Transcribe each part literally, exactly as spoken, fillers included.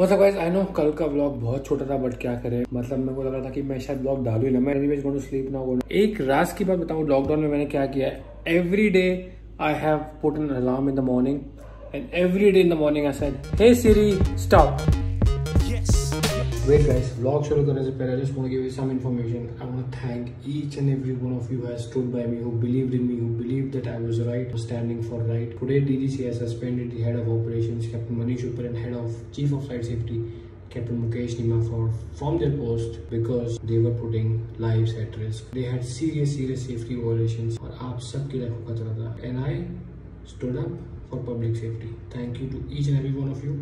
मतलब guys I know कल का व्लॉग बहुत छोटा था, बट क्या करें, मतलब मेरे को लग रहा था कि मैं शायद व्लॉग डालू ही ना, मैं anyways going to sleep now. एक राज की बात बताऊं, लॉकडाउन में मैंने क्या किया है, every day I have put an alarm in the morning and every day in the morning I said hey Siri stop. Wait guys, vlog शुरू करने से पहले just want to give you some information. I want to thank each and every one of you has stood by me, who believed in me, who believed that I was right, standing for right. Today DGCI suspended the head of operations captain Manish ऊपर and head of chief of site safety Captain Mukesh Nima for from their post because they were putting lives at risk. They had serious serious safety violations और आप सबकी life को खतरा था and I stood up for public safety. Thank you to each and every one of you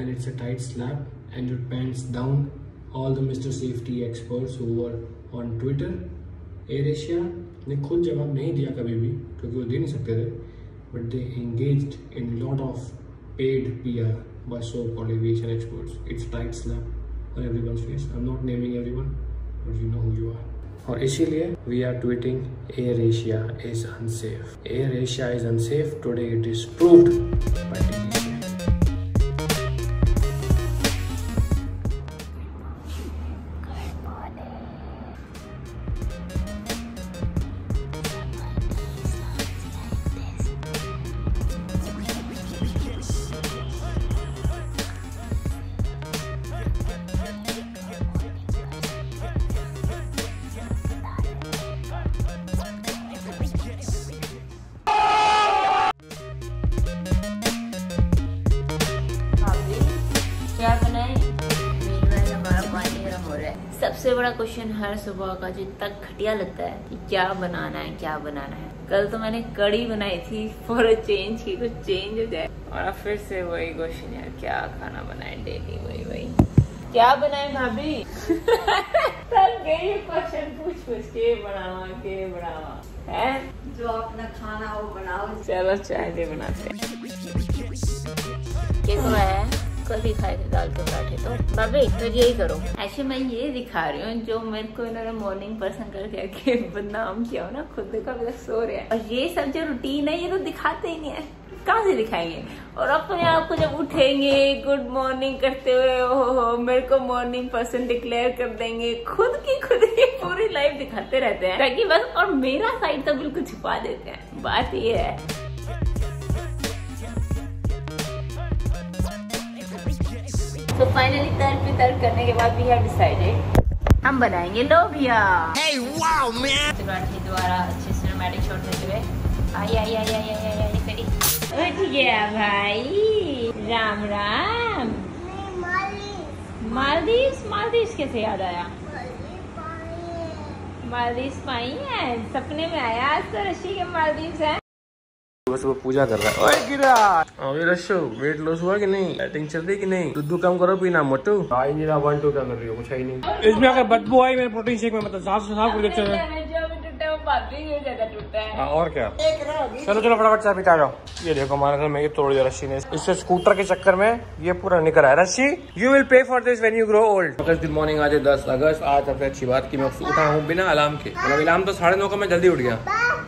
and it's a tight slap and your pants down all the Mister Safety experts who were on Twitter. Air Asia ने खुद जवाब नहीं दिया कभी भी क्योंकि वो दे नहीं सकते थे, but they engaged in lot of paid P R by so-called aviation experts. It's tight slap on everyone's face. I'm not naming everyone, but you know who you are. और इसीलिए we are tweeting Air Asia is unsafe. Air Asia is unsafe. Today it is proved by D G C I. सबसे बड़ा question हर सुबह का जो इतना घटिया लगता है कि क्या बनाना है क्या बनाना है। कल तो मैंने कड़ी बनाई थी फॉर अ चेंज की कुछ चेंज हो जाए, और फिर से वही क्वेश्चन यार क्या खाना बनाए, डेली वही वही क्या बनाए भाभी। तब गई क्वेश्चन पूछ पूछ के बनावा के बनावा है जो अपना खाना वो बनाओ। चलो चाय दे बनाते हैं, कल ही खाए थे दाल के पराठे। तो भाभी फिर यही करो। एक्चुअली मैं ये दिखा रही हूँ जो मेरे को इन्होंने मॉर्निंग पर्सन करके बदनाम किया हो ना, खुद देखो अभी तक सो रहे हैं। और ये सब जो रूटीन है ये तो दिखाते ही नहीं है, कहाँ से दिखाएंगे। और अपने आप को जब उठेंगे गुड मॉर्निंग करते हुए, ओ हो मेरे को मॉर्निंग पर्सन डिक्लेयर कर देंगे, खुद की खुद की पूरी लाइफ दिखाते रहते हैं ताकि बस, और मेरा साइड तो बिल्कुल छुपा देते हैं। बात ये है तो फाइनली तर्क वितर्क करने के बाद भी डिसाइडेड हम बनाएंगे लोबिया। Hey, wow, man! दोबारा अच्छे सिनेमैटिक शॉट देते हुए आई आई आई आई आई आई करी। उठ गया भाई, राम राम। मालदीव्स मालदीव्स कैसे याद आया? मालदीव्स पाई है, सपने में आया आज तो रशी के मालदीव्स है। बस वो पूजा कर रहा है। ओए गिरा अभी रशो वेट लॉस हुआ कि नहीं, डाइटिंग चल रही कि नहीं, दूध कम करो पीना मोटू। आई गिरा वन टू क्या कर रही हो, कुछ है ही नहीं इसमें। अगर बदबू आई मेरे प्रोटीन शेक में मतलब साफ साफ कर लेते हैं। और क्या, चलो चलो फटाफट चाय पिता जाओ। ये देखो हमारे घर में ये तोड़ दिया रशी ने, इससे स्कूटर के चक्कर में ये पूरा निकल आया। रशी you will pay for this when you grow old. Good morning, आज दस अगस्त। आज सबसे अच्छी बात की मैं उठा हूँ बिना अलार्म के, मतलब अलार्म तो साढ़े नौ का मैं जल्दी उठ गया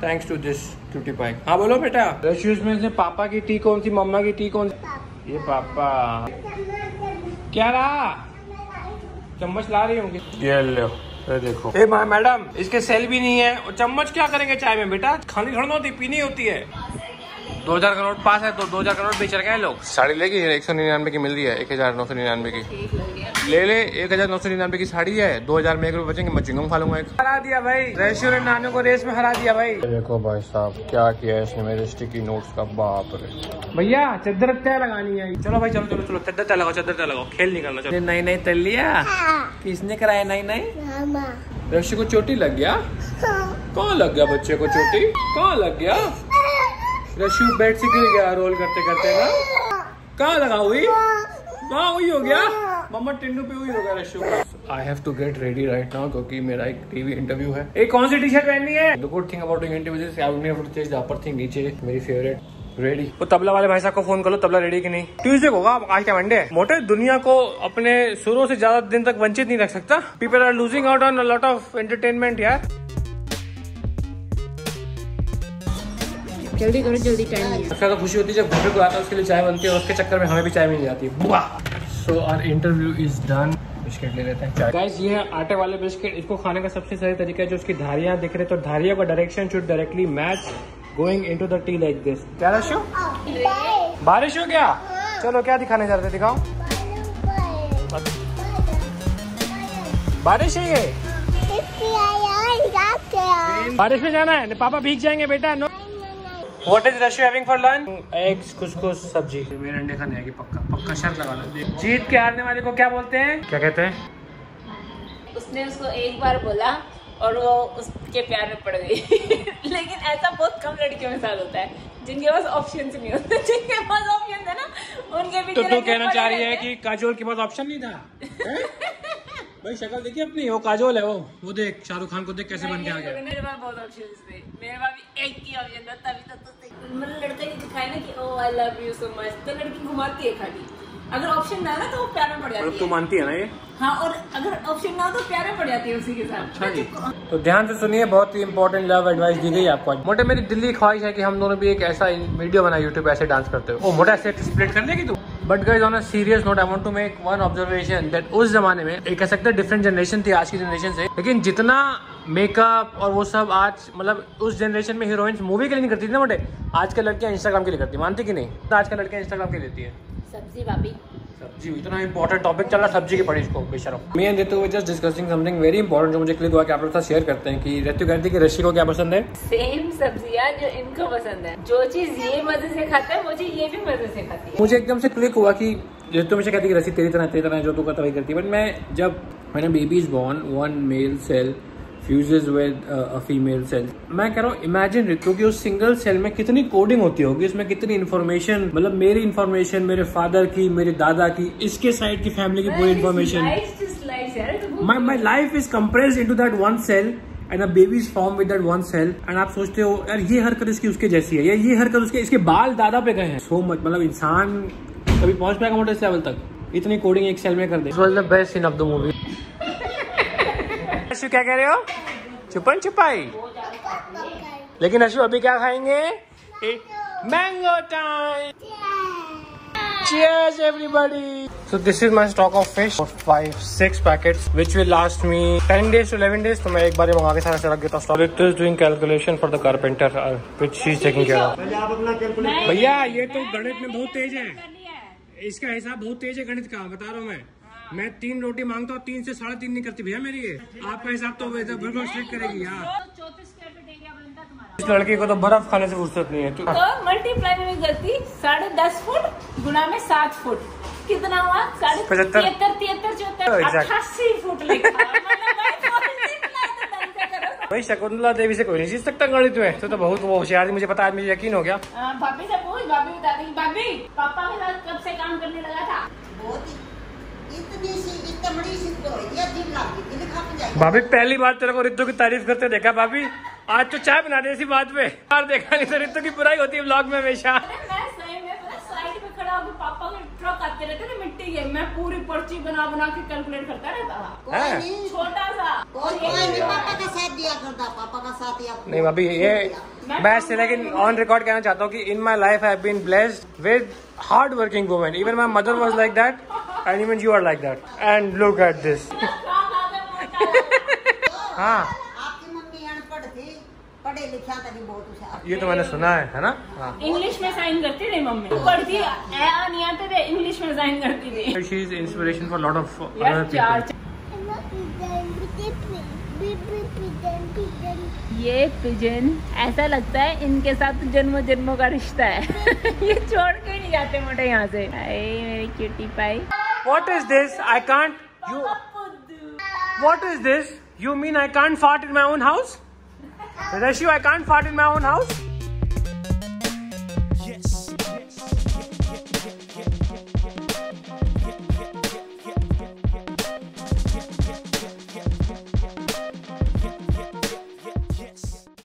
thanks to this cutie pie. हाँ बोलो बेटा। रशी उसमें पापा की टी कौन सी, मम्मा की टी कौन सी? ये पापा क्या रहा, चम्मच ला रही होंगी। ये लो ये देखो। ए मैडम इसके सेल भी नहीं है, और चम्मच क्या करेंगे चाय में बेटा, खानी थोड़ी होती पीनी होती है। दो हजार करोड़ पास है तो दो हजार करोड़ बेच रखे हैं लोग। साड़ी लेगी एक सौ निन्यानवे की मिल रही है, एक हजार नौ सौ निन्यानवे की ले ले। एक हजार नौ सौ निन्यानवे की साड़ी है, दो हजार में एक रुपए बचेंगे, मैं चिंगम खा लूंगा। एक हरा दिया भाई, रेशियो ने नानू को रेस में हरा दिया भाई। देखो भाई साहब क्या किया इसने मेरे स्टिकी नोट्स का, बाप रे। भैया चद्दर तय लगानी है, चलो भाई चलो चलो चलो चद्दर तय लगाओ, चद्दर तय लगाओ, खेल नहीं करना। चलो नई नई तल लिया, किसने कराया नई नई? रेशियो को चोटी लग गया, कहाँ लग गया बच्चे को चोटी, कहाँ लग गया? रशु बेड से गिर गया रोल करते करते ना, कहाँ लगा हुई, कहाँ हुई हो गया, मम्मा टिंडू पे हुई होगा रशु। I have to get ready right now क्योंकि मेरा एक टीवी इंटरव्यू है। एक कौन सी टी शर्ट पहननी है? The good thing about interview नीचे मेरी फेवरेट रेडी। वो तबला वाले भाई साहब को फोन कर लो, तबला रेडी की नहीं। ट्यूजडे होगा आज क्या मंडे है। मोटे दुनिया को अपने सुरों से ज्यादा दिन तक वंचित नहीं रख सकता। People are losing out on a lot of entertainment यार। जल्दी करो जल्दी, टाइम नहीं है। सबसे ज्यादा खुशी होती है जब घर पे कोई आता है उसके लिए चाय बनती है, और उसके चक्कर में हमें भी चाय मिल जाती है। So our interview is done. Biscuit ले लेते हैं गाइस, ये है आटे वाले बिस्किट। इसको खाने का सबसे सही तरीका है जो इसकी धारियां दिख रहे, तो धारियों का direction should directly match going into the T like this. क्या रश हो? बारिश हो गया। चलो क्या दिखाने जा रहे थे, दिखाओ। बारिश है ये, बारिश में जाना है, पापा भीग जाएंगे बेटा। What is Rashu having for lunch? Eggs, कुछ कुछ सब्जी। मेरे अंडे खाने आएगी, पक्का पक्का शर्त लगा लो। जीत के हारने वाले को क्या बोलते हैं, क्या कहते हैं? उसने उसको एक बार बोला और वो उसके प्यार में पड़ गई। लेकिन ऐसा बहुत कम लड़कियों के साथ होता है जिनके पास ऑप्शन नहीं होते। जिनके पास ऑप्शन है ना उनके भी। तो तू कहना चाह रही है कि काजोल के पास ऑप्शन नहीं था? भाई शक्ल देखिए अपनी, वो काजोल है। वो वो देख शाहरुख खान को देख कैसे बन के आ गया। मेरे पास बहुत ऑप्शंस थे, मेरे पास भी एक ही ऑप्शन था, तभी तो तो मैंने लड़के को दिखाया ना कि oh I love you so much, तो लड़की घुमाती है खाली। अगर ऑप्शन ना ना तो वो प्यार में पड़ जाती है। तू मानती है ना ये? हाँ, और अगर ऑप्शन ना हो तो प्यार में पड़ जाती है उसी के साथ। अच्छा, तो ध्यान से सुनिए, बहुत ही इंपॉर्टेंट लव एडवाइस दी गई आपको। मोटे मेरी दिल्ली ख्वाहिश है कि हम दोनों भी एक ऐसा वीडियो बनाए यूट्यूब ऐसे डांस करते हो। ओ मोटा ऐसे स्प्लिट कर देगी तू। But guys on a serious note I want to make one observation that उस जमाने में एक कह सकते हैं डिफरेंट जनरेशन थी आज की जनरेशन से, लेकिन जितना मेकअप और वो सब आज मतलब उस जनरेशन में हीरोइंस मूवी के लिए नहीं करती थी ना मोटे, आज के लड़कियां इंस्टाग्राम के लिए करती। मानती कि नहीं? आज के लड़कियां इंस्टाग्राम के लिए लेती है। सब्जी भाभी, सब्जी इतना इंपॉर्टेंट टॉपिक चल रहा है, सब्जी की पड़ी इसको बेशरम। मैं Ritu we just discussing something very important जो मुझे क्लिक हुआ कि आप लोग साथ शेयर करते हैं कि ऋतु कहती है कि ऋषि को क्या पसंद है? सेम सब्जियां जो इनको पसंद है, जो चीज ये मजे से खाता है वो चीज ये भी मजे से खाती है। मुझे एकदम से क्लिक हुआ कि ऋतु मुझे कहती है कि ऋषि तेरी तरह तेरी तरह जो तू करता वही करती है। बट मैं जब मैंने baby is born one male cell fuses with a female cell, मैं कह रहा हूँ इमेजिन ऋतु की उस सिंगल सेल में कितनी कोडिंग होती होगी, उसमें कितनी इन्फॉर्मेशन, मतलब मेरी इन्फॉर्मेशन, मेरे फादर की, मेरे दादा की, इसके साइड की फैमिली की पूरी information. My my life is compressed into that one cell and a baby is form with that one cell. And आप सोचते हो यार ये हरकत इसकी उसके जैसी है, या ये हरकत उसके इसके बाल दादा पे गए हैं। सो मच, मतलब इंसान कभी पहुंच पाएगा मोटे इस लेवल तक, इतनी कोडिंग एक सेल में कर दे। Was the best scene of the movie. Ashu क्या कह रहे हो? छुपन छुपाई। लेकिन अशु अभी क्या खाएंगे? Mango time. Cheers everybody. So this is my stock of fish for five six packets which will last me ten days to eleven days. तो मैं एक बार ही मंगा के सारा चला गया था stock. It is doing calculation for the carpenter which she is taking care of. भैया आप अपना कैलकुलेट। भैया ये तो गणित में बहुत तेज है, इसका हिसाब बहुत तेज है गणित का, बता रहा हूँ मैं। मैं तीन रोटी मांगता हूँ, तीन से साढ़े तीन नहीं करती भैया मेरी ये। आपका हिसाब तो बिल्कुल स्ट्रिक्ट करेगी यार। इस लड़की को तो बर्फ खाने से फुर्सत नहीं है। तो मल्टीप्लाई में करती साढ़े दस फुट गुना में सात फुट, कितना हुआ? साढ़े तिहत्तर तिहत्तर चौहत्तर अट्ठासी फुट लिखा। भाई शकुंतला देवी से कोई नहीं जीत सकता गणित में, तो बहुत वो होशियार। मुझे पता, मुझे यकीन हो गया। भाभी से पूछ, भाभी बता देगी। भाभी पापा के साथ कब से काम करने लगा था? इतनी सी इतनी सी तो ये दिन लग। भाभी पहली बार तेरे को ऋतु की तारीफ करते देखा भाभी, आज तो चाय बना दे इसी बात पे। यार देखा नहीं तो ऋतु की बुराई होती है ब्लॉग में हमेशा। मैं सही में पता साइड में खड़ा होकर पापा के ट्रक आते रहते ना मिट्टी के, मैं पूरी पर्ची बना बना के कैलकुलेट करता रहता था छोटा सा। पापा का साथ दिया करता, पापा का साथ दिया नहीं भाभी ये बेस्ट। लेकिन ऑन रिकॉर्ड कहना चाहता हूँ की in my life I have been blessed with hard working women. Even my mother was like that and even you are like that and look at this. ha aapki mummy anpad thi padhe likha tha bahut usha ye to maine suna hai hai na ha english mein sign karti thi mummy padhti a nahi aate the english mein sign karti thi. She is inspiration for lot of other people. ये pigeon ऐसा लगता है इनके साथ जन्मों जन्मों का रिश्ता है। ये छोड़ के नहीं जाते मोटे यहाँ से। मेरी cutie pie. What is this? I can't. You. What is this? You mean I can't fart in my own house? Rashu, I can't fart in my own house.